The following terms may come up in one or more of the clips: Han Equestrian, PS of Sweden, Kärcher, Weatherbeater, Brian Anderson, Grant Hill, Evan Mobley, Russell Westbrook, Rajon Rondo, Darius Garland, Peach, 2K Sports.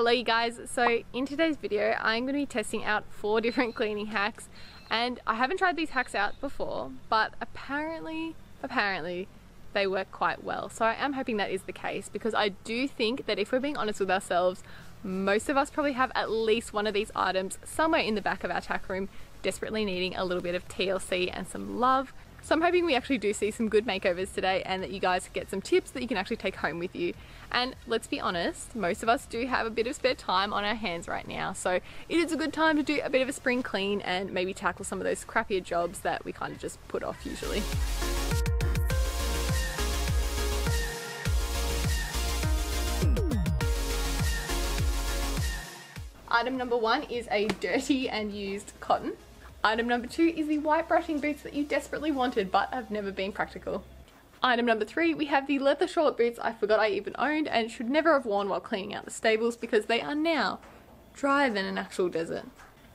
Hello you guys, so in today's video I'm going to be testing out 4 different cleaning hacks, and I haven't tried these hacks out before, but apparently they work quite well. So I am hoping that is the case, because I do think that if we're being honest with ourselves, most of us probably have at least one of these items somewhere in the back of our tack room, desperately needing a little bit of TLC and some love. So I'm hoping we actually do see some good makeovers today and that you guys get some tips that you can actually take home with you. And let's be honest, most of us do have a bit of spare time on our hands right now, so it is a good time to do a bit of a spring clean and maybe tackle some of those crappier jobs that we kind of just put off usually. Item number 1 is a dirty and used cotton. Item number 2 is the white brushing boots that you desperately wanted but have never been practical. Item number 3, we have the leather short boots I forgot I even owned and should never have worn while cleaning out the stables because they are now drier than an actual desert.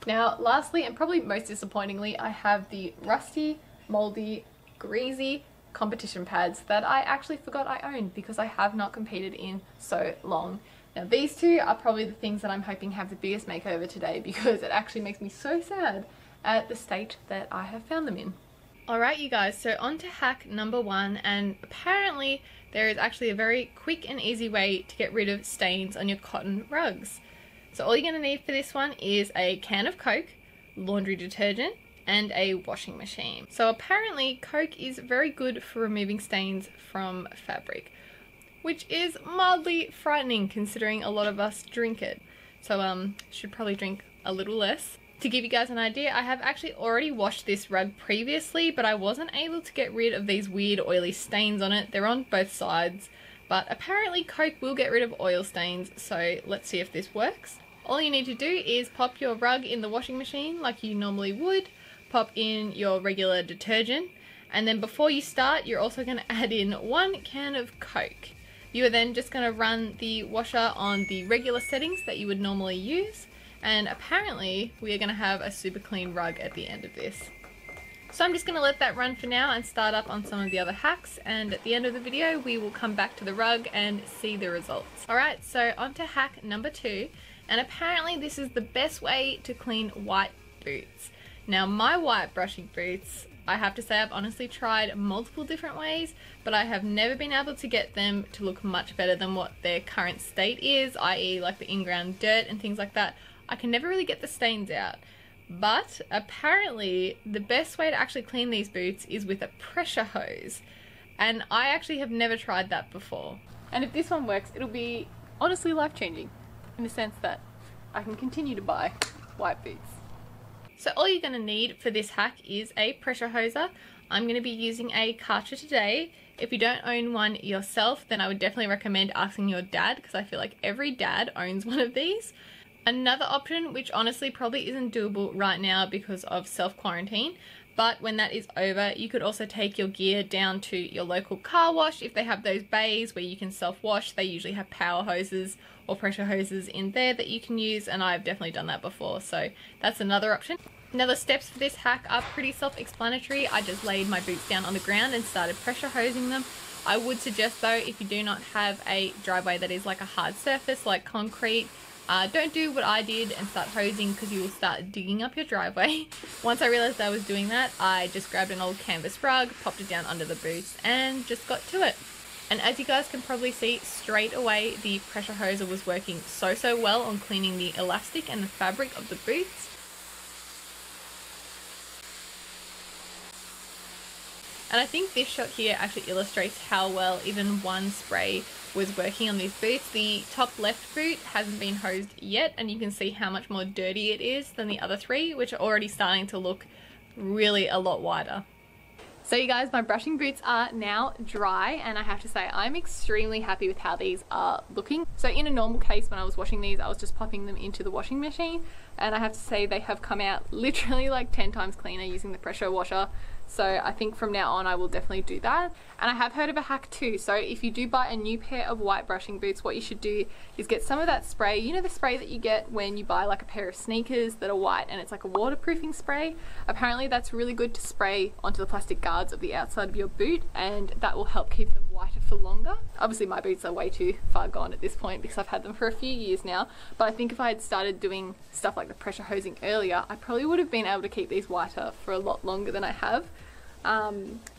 Now lastly, and probably most disappointingly, I have the rusty, mouldy, greasy competition pads that I actually forgot I owned because I have not competed in so long. Now these two are probably the things that I'm hoping have the biggest makeover today, because it actually makes me so sad at the state that I have found them in. Alright you guys, so on to hack number 1, and apparently there is actually a very quick and easy way to get rid of stains on your cotton rugs. So all you're going to need for this one is a can of Coke, laundry detergent and a washing machine. So apparently Coke is very good for removing stains from fabric, which is mildly frightening considering a lot of us drink it. So should probably drink a little less. To give you guys an idea, I have actually already washed this rug previously, but I wasn't able to get rid of these weird oily stains on it. They're on both sides, but apparently Coke will get rid of oil stains, so let's see if this works. All you need to do is pop your rug in the washing machine like you normally would, pop in your regular detergent, and then before you start you're also going to add in 1 can of Coke. You are then just going to run the washer on the regular settings that you would normally use, and apparently we are going to have a super clean rug at the end of this. So I'm just going to let that run for now and start up on some of the other hacks, and at the end of the video we will come back to the rug and see the results. Alright, so on to hack number 2, and apparently this is the best way to clean white boots. Now my white brushing boots, I have to say I've honestly tried multiple different ways, but I have never been able to get them to look much better than what their current state is, i.e. like the in-ground dirt and things like that. I can never really get the stains out, but apparently the best way to actually clean these boots is with a pressure hose, and I actually have never tried that before. And if this one works, it'll be honestly life-changing, in the sense that I can continue to buy white boots. So all you're going to need for this hack is a pressure hoser. I'm going to be using a Kärcher today. If you don't own one yourself, then I would definitely recommend asking your dad, because I feel like every dad owns one of these. Another option, which honestly probably isn't doable right now because of self-quarantine, but when that is over, you could also take your gear down to your local car wash if they have those bays where you can self-wash. They usually have power hoses or pressure hoses in there that you can use, and I've definitely done that before, so that's another option. Now the steps for this hack are pretty self-explanatory. I just laid my boots down on the ground and started pressure hosing them. I would suggest though, if you do not have a driveway that is like a hard surface like concrete, don't do what I did and start hosing, because you will start digging up your driveway. Once I realised I was doing that, I just grabbed an old canvas rug, popped it down under the boots and just got to it. And as you guys can probably see straight away, the pressure hoser was working so well on cleaning the elastic and the fabric of the boots. And I think this shot here actually illustrates how well even one spray was working on these boots. The top left boot hasn't been hosed yet, and you can see how much more dirty it is than the other 3, which are already starting to look really a lot wider. So you guys, my brushing boots are now dry, and I have to say I'm extremely happy with how these are looking. So in a normal case, when I was washing these, I was just popping them into the washing machine, and I have to say they have come out literally like 10 times cleaner using the pressure washer. So I think from now on I will definitely do that. And I have heard of a hack too, so if you do buy a new pair of white brushing boots, what you should do is get some of that spray, you know, the spray that you get when you buy like a pair of sneakers that are white and it's like a waterproofing spray. Apparently that's really good to spray onto the plastic guards of the outside of your boot, and that will help keep them whiter for longer. Obviously my boots are way too far gone at this point because I've had them for a few years now, but I think if I had started doing stuff like the pressure hosing earlier, I probably would have been able to keep these whiter for a lot longer than I have.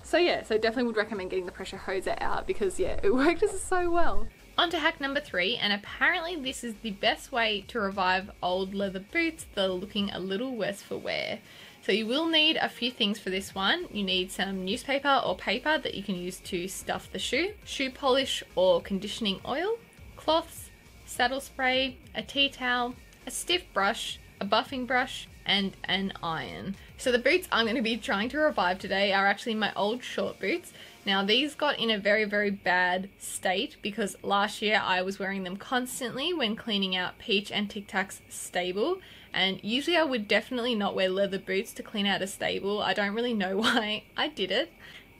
So yeah, so definitely would recommend getting the pressure hoser out because yeah, it worked so well. On to hack number 3, and apparently this is the best way to revive old leather boots that are looking a little worse for wear. So you will need a few things for this one. You need some newspaper or paper that you can use to stuff the shoe, shoe polish or conditioning oil, cloths, saddle spray, a tea towel, a stiff brush, a buffing brush, and an iron. So the boots I'm going to be trying to revive today are actually my old short boots. Now these got in a very bad state because last year I was wearing them constantly when cleaning out Peach and Tic Tac's stable, and usually I would definitely not wear leather boots to clean out a stable. I don't really know why I did it.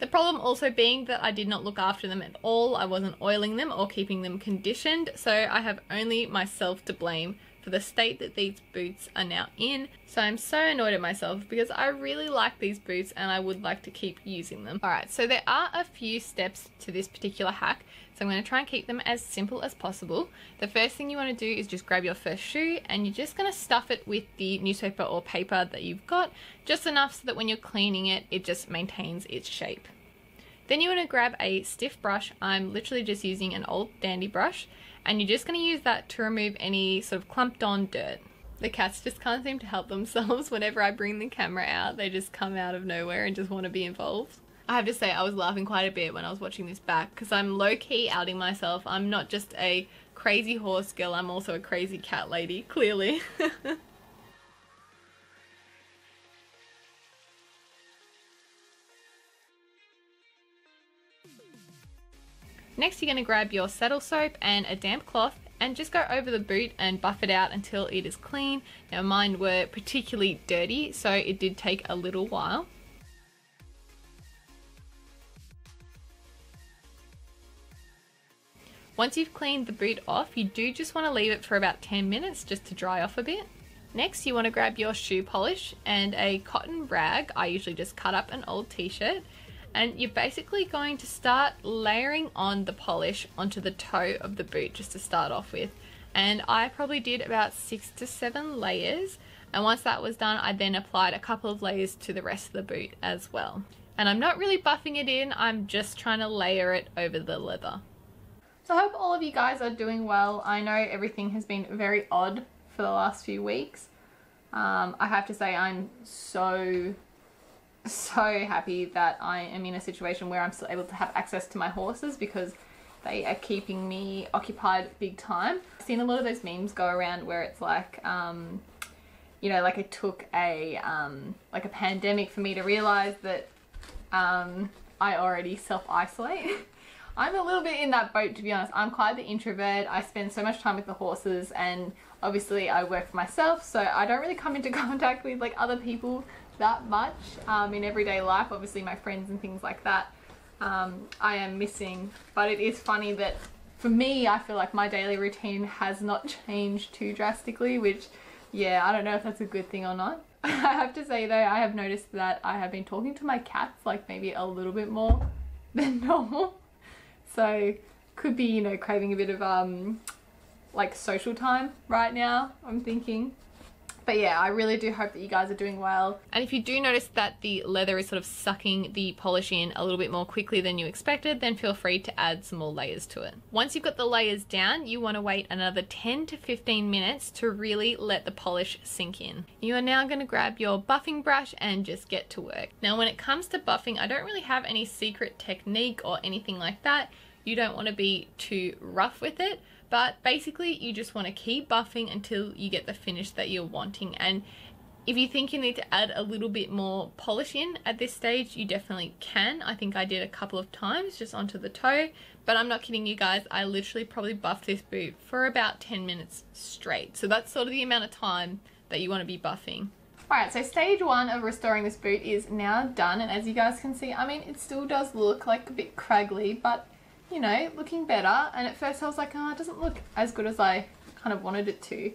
The problem also being that I did not look after them at all. I wasn't oiling them or keeping them conditioned, so I have only myself to blame for the state that these boots are now in. So I'm so annoyed at myself because I really like these boots and I would like to keep using them. Alright, so there are a few steps to this particular hack, so I'm going to try and keep them as simple as possible. The first thing you want to do is just grab your first shoe and you're just going to stuff it with the newspaper or paper that you've got, just enough so that when you're cleaning it, it just maintains its shape. Then you want to grab a stiff brush. I'm literally just using an old dandy brush, and you're just going to use that to remove any sort of clumped on dirt. The cats just can't seem to help themselves. Whenever I bring the camera out, they just come out of nowhere and just want to be involved. I have to say I was laughing quite a bit when I was watching this back because I'm low-key outing myself. I'm not just a crazy horse girl, I'm also a crazy cat lady, clearly. Next you're going to grab your saddle soap and a damp cloth and just go over the boot and buff it out until it is clean. Now mine were particularly dirty, so it did take a little while. Once you've cleaned the boot off, you do just want to leave it for about 10 minutes just to dry off a bit. Next you want to grab your shoe polish and a cotton rag. I usually just cut up an old t-shirt. And you're basically going to start layering on the polish onto the toe of the boot just to start off with. And I probably did about 6 to 7 layers. And once that was done, I then applied a couple of layers to the rest of the boot as well. And I'm not really buffing it in, I'm just trying to layer it over the leather. So I hope all of you guys are doing well. I know everything has been very odd for the last few weeks. I have to say I'm so happy that I am in a situation where I'm still able to have access to my horses because they are keeping me occupied big time. I've seen a lot of those memes go around where it's like, you know, like it took a pandemic for me to realize that I already self-isolate. I'm a little bit in that boat, to be honest. I'm quite the introvert. I spend so much time with the horses, and obviously I work for myself, so I don't really come into contact with like other people that much in everyday life, obviously my friends and things like that I am missing. But it is funny that for me I feel like my daily routine has not changed too drastically, which yeah, I don't know if that's a good thing or not. I have to say though, I have noticed that I have been talking to my cats like maybe a little bit more than normal, so could be, you know, craving a bit of like social time right now, I'm thinking. But yeah, I really do hope that you guys are doing well. And if you do notice that the leather is sort of sucking the polish in a little bit more quickly than you expected, then feel free to add some more layers to it. Once you've got the layers down, you want to wait another 10 to 15 minutes to really let the polish sink in. You are now going to grab your buffing brush and just get to work. Now when it comes to buffing, I don't really have any secret technique or anything like that. You don't want to be too rough with it. But basically you just want to keep buffing until you get the finish that you're wanting, and if you think you need to add a little bit more polish in at this stage, you definitely can. I think I did a couple of times just onto the toe, but I'm not kidding you guys, I literally probably buffed this boot for about 10 minutes straight. So that's sort of the amount of time that you want to be buffing. Alright, so stage 1 of restoring this boot is now done, and as you guys can see, I mean it still does look like a bit craggly, but you know, looking better. And at first I was like, oh, it doesn't look as good as I kind of wanted it to,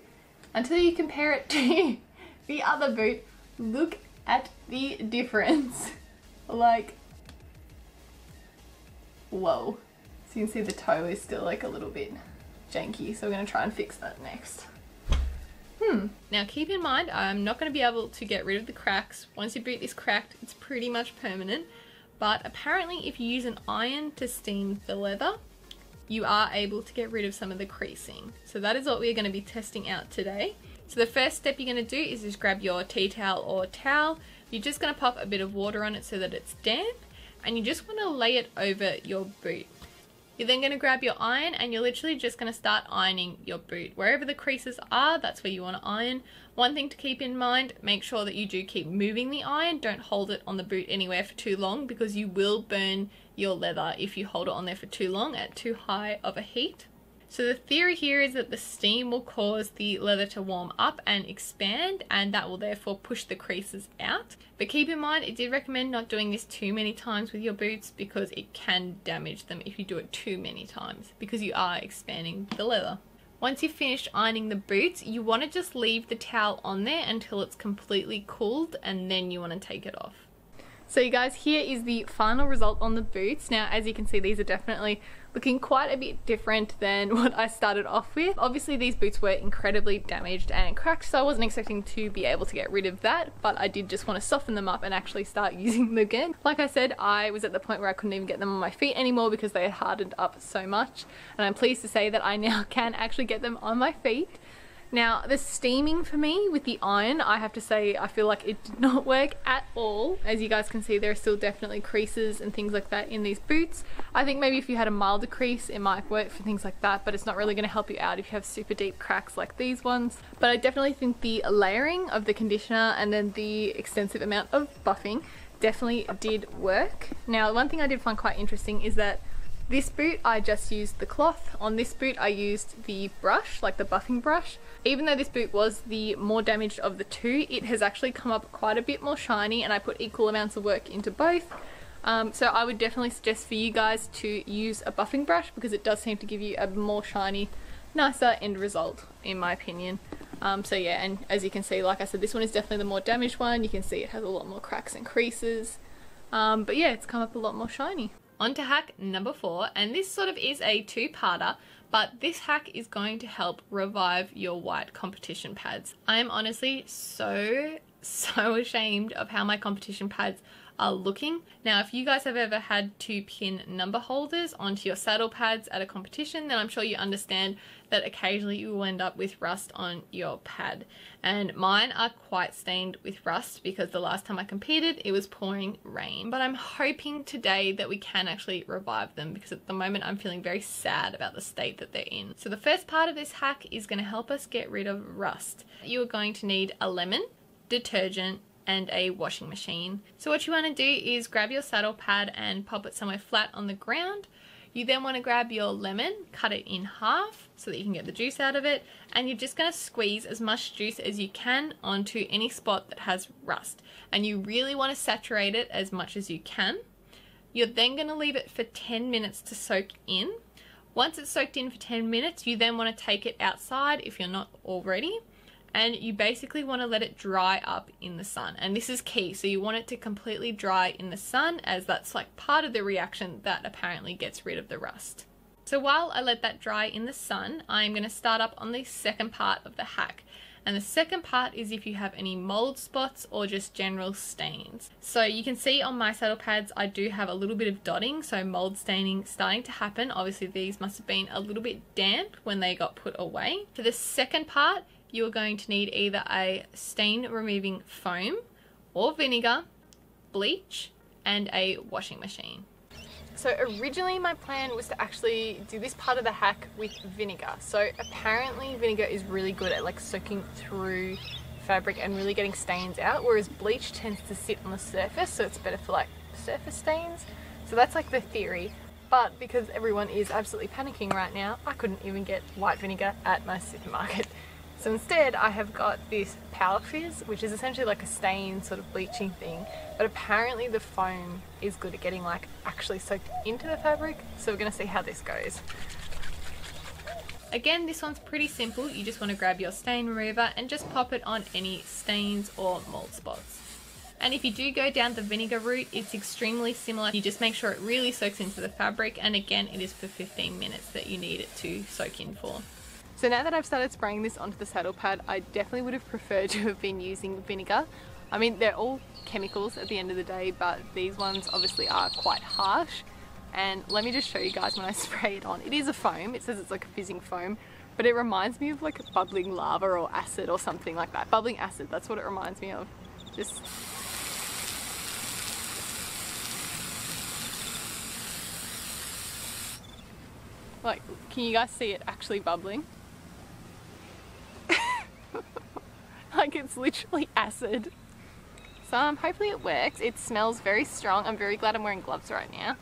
until you compare it to the other boot. Look at the difference. Like, whoa. So you can see the toe is still like a little bit janky, so we're going to try and fix that next. Now keep in mind, I'm not going to be able to get rid of the cracks. Once your boot is cracked, it's pretty much permanent. But apparently if you use an iron to steam the leather, you are able to get rid of some of the creasing. So that is what we're going to be testing out today. So the first step you're going to do is just grab your tea towel or towel. You're just going to pop a bit of water on it so that it's damp, and you just want to lay it over your boot. You're then going to grab your iron and you're literally just going to start ironing your boot. Wherever the creases are, that's where you want to iron. One thing to keep in mind, make sure that you do keep moving the iron. Don't hold it on the boot anywhere for too long, because you will burn your leather if you hold it on there for too long at too high of a heat. So the theory here is that the steam will cause the leather to warm up and expand, and that will therefore push the creases out. But keep in mind, it did recommend not doing this too many times with your boots, because it can damage them if you do it too many times, because you are expanding the leather. Once you've finished ironing the boots, you want to just leave the towel on there until it's completely cooled, and then you want to take it off. So you guys, here is the final result on the boots. Now, as you can see, these are definitely looking quite a bit different than what I started off with. Obviously these boots were incredibly damaged and cracked, so I wasn't expecting to be able to get rid of that, but I did just want to soften them up and actually start using them again. Like I said, I was at the point where I couldn't even get them on my feet anymore because they had hardened up so much, and I'm pleased to say that I now can actually get them on my feet. Now, the steaming for me with the iron, I have to say, I feel like it did not work at all. As you guys can see, there are still definitely creases and things like that in these boots. I think maybe if you had a milder crease, it might work for things like that, but it's not really going to help you out if you have super deep cracks like these ones. But I definitely think the layering of the conditioner and then the extensive amount of buffing definitely did work. Now, one thing I did find quite interesting is that this boot, I just used the cloth. On this boot, I used the brush, like the buffing brush. Even though this boot was the more damaged of the two, it has actually come up quite a bit more shiny, and I put equal amounts of work into both. So I would definitely suggest for you guys to use a buffing brush, because it does seem to give you a more shiny, nicer end result, in my opinion. So yeah, and as you can see, like I said, this one is definitely the more damaged one. You can see it has a lot more cracks and creases. But yeah, it's come up a lot more shiny. On to hack number 4, and this sort of is a two-parter, but this hack is going to help revive your white competition pads. I am honestly so ashamed of how my competition pads are looking. Now, if you guys have ever had to pin number holders onto your saddle pads at a competition, then I'm sure you understand that occasionally you will end up with rust on your pad. And mine are quite stained with rust because the last time I competed, it was pouring rain. But I'm hoping today that we can actually revive them, because at the moment I'm feeling very sad about the state that they're in. So the first part of this hack is going to help us get rid of rust. You are going to need a lemon, detergent, and a washing machine. So what you want to do is grab your saddle pad and pop it somewhere flat on the ground. You then want to grab your lemon, cut it in half so that you can get the juice out of it, and you're just going to squeeze as much juice as you can onto any spot that has rust, and you really want to saturate it as much as you can. You're then going to leave it for 10 minutes to soak in. Once it's soaked in for 10 minutes, you then want to take it outside if you're not already, and you basically want to let it dry up in the sun. And this is key, so you want it to completely dry in the sun, as that's like part of the reaction that apparently gets rid of the rust. So while I let that dry in the sun, I'm going to start up on the second part of the hack. And the second part is if you have any mold spots or just general stains. So you can see on my saddle pads, I do have a little bit of dotting, so mold staining starting to happen. Obviously these must have been a little bit damp when they got put away. For the second part, you are going to need either a stain removing foam or vinegar, bleach, and a washing machine. So originally my plan was to actually do this part of the hack with vinegar. So apparently vinegar is really good at like soaking through fabric and really getting stains out, whereas bleach tends to sit on the surface, so it's better for like surface stains. So that's like the theory. But because everyone is absolutely panicking right now, I couldn't even get white vinegar at my supermarket. So instead I have got this Power Fizz, which is essentially like a stain sort of bleaching thing, but apparently the foam is good at getting like actually soaked into the fabric, so we're going to see how this goes. Again, this one's pretty simple. You just want to grab your stain remover and just pop it on any stains or mold spots. And if you do go down the vinegar route, it's extremely similar. You just make sure it really soaks into the fabric, and again, it is for 15 minutes that you need it to soak in for. So now that I've started spraying this onto the saddle pad, I definitely would have preferred to have been using vinegar. I mean, they're all chemicals at the end of the day, but these ones obviously are quite harsh. And let me just show you guys when I spray it on. It is a foam, it says it's like a fizzing foam, but it reminds me of like bubbling lava or acid or something like that. Bubbling acid, that's what it reminds me of. Just... like, can you guys see it actually bubbling? Like, it's literally acid. So hopefully it works. It smells very strong. I'm very glad I'm wearing gloves right now.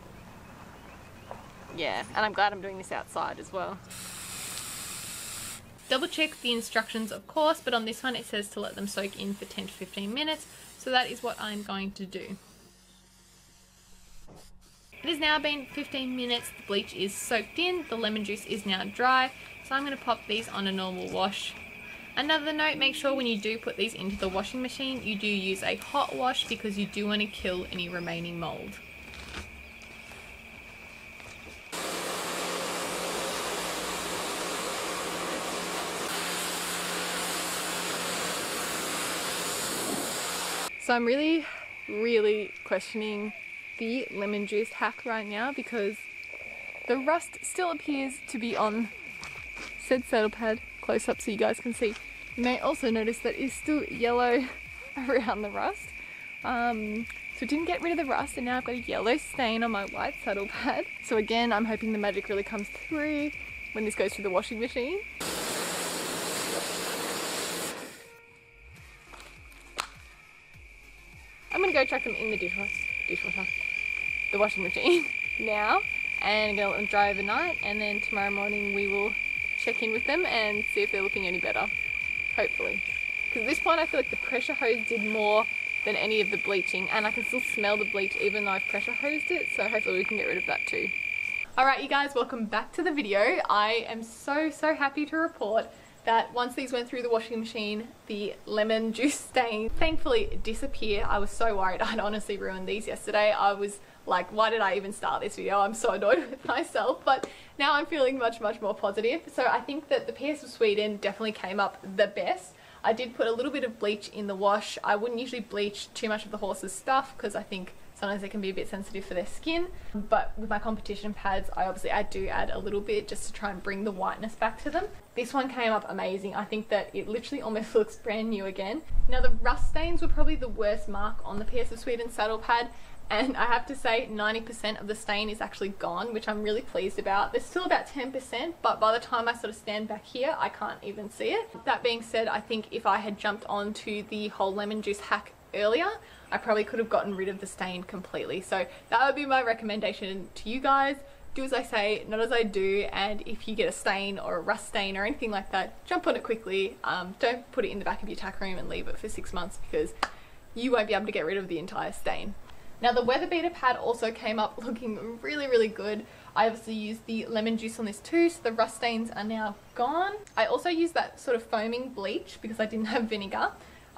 Yeah, and I'm glad I'm doing this outside as well. Double check the instructions, of course, but on this one it says to let them soak in for 10 to 15 minutes. So that is what I'm going to do. It has now been 15 minutes, the bleach is soaked in, the lemon juice is now dry, so I'm going to pop these on a normal wash. Another note, make sure when you do put these into the washing machine, you do use a hot wash because you do want to kill any remaining mold. So I'm really questioning the lemon juice hack right now because the rust still appears to be on said saddle pad, close up so you guys can see. You may also notice that it's still yellow around the rust. So I didn't get rid of the rust and now I've got a yellow stain on my white saddle pad. So again, I'm hoping the magic really comes through when this goes through the washing machine. I'm gonna go chuck them in the dishwasher. The washing machine now, and I'm gonna let them dry overnight, and then tomorrow morning we will check in with them and see if they're looking any better, hopefully, because at this point I feel like the pressure hose did more than any of the bleaching, and I can still smell the bleach even though I've pressure hosed it, so hopefully we can get rid of that too. Alright you guys, welcome back to the video. I am so happy to report that once these went through the washing machine, the lemon juice stain thankfully disappeared. I was so worried I'd honestly ruined these yesterday. I was like, why did I even start this video? I'm so annoyed with myself, but now I'm feeling much more positive. So I think that the PS of Sweden definitely came up the best. I did put a little bit of bleach in the wash. I wouldn't usually bleach too much of the horse's stuff because I think sometimes it can be a bit sensitive for their skin, but with my competition pads I do add a little bit just to try and bring the whiteness back to them. This one came up amazing. I think that it literally almost looks brand new again. Now the rust stains were probably the worst mark on the PS of Sweden saddle pad, and I have to say 90% of the stain is actually gone, which I'm really pleased about. There's still about 10%, but by the time I sort of stand back here I can't even see it. That being said, I think if I had jumped onto the whole lemon juice hack earlier, I probably could have gotten rid of the stain completely. So that would be my recommendation to you guys. Do as I say, not as I do, and if you get a stain or a rust stain or anything like that, jump on it quickly. Don't put it in the back of your tack room and leave it for 6 months because you won't be able to get rid of the entire stain. Now the Weatherbeater pad also came up looking really good. I obviously used the lemon juice on this too, so the rust stains are now gone. I also used that sort of foaming bleach because I didn't have vinegar.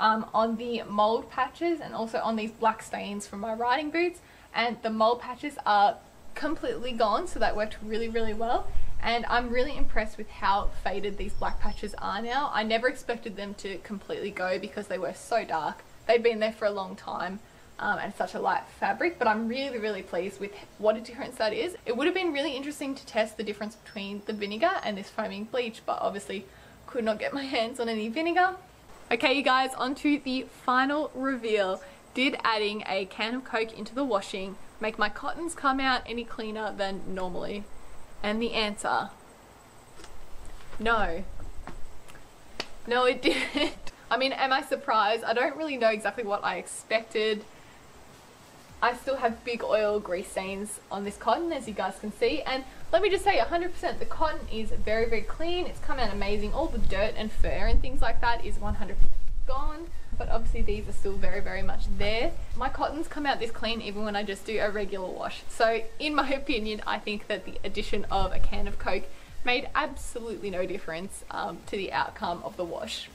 On the mold patches and also on these black stains from my riding boots, and the mold patches are completely gone, so that worked really well, and I'm really impressed with how faded these black patches are now. I never expected them to completely go because they were so dark. They'd been there for a long time and such a light fabric, but I'm really pleased with what a difference that is. It would have been really interesting to test the difference between the vinegar and this foaming bleach, but obviously could not get my hands on any vinegar. Okay you guys, on to the final reveal. Did adding a can of Coke into the washing make my cottons come out any cleaner than normally? And the answer, no. No it didn't. I mean, am I surprised? I don't really know exactly what I expected. I still have big oil grease stains on this cotton, as you guys can see, and let me just say 100% the cotton is very clean. It's come out amazing. All the dirt and fur and things like that is 100% gone, but obviously these are still very much there. My cottons come out this clean even when I just do a regular wash. So in my opinion, I think that the addition of a can of Coke made absolutely no difference to the outcome of the wash.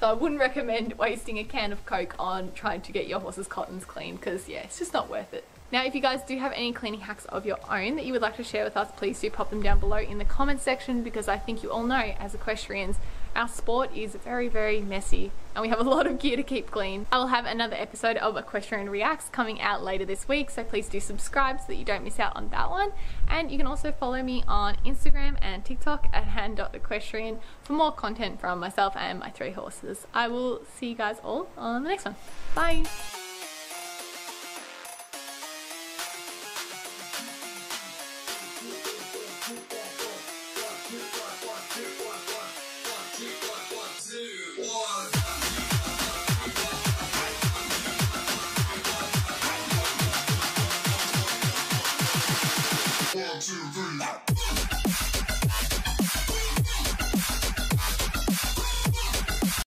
So I wouldn't recommend wasting a can of Coke on trying to get your horse's cottons clean, because yeah, it's just not worth it. Now, if you guys do have any cleaning hacks of your own that you would like to share with us, please do pop them down below in the comment section, because I think you all know, as equestrians, our sport is very, very messy and we have a lot of gear to keep clean. I will have another episode of Equestrian Reacts coming out later this week, so please do subscribe so that you don't miss out on that one. And you can also follow me on Instagram and TikTok at han.equestrian for more content from myself and my 3 horses. I will see you guys all on the next one. Bye!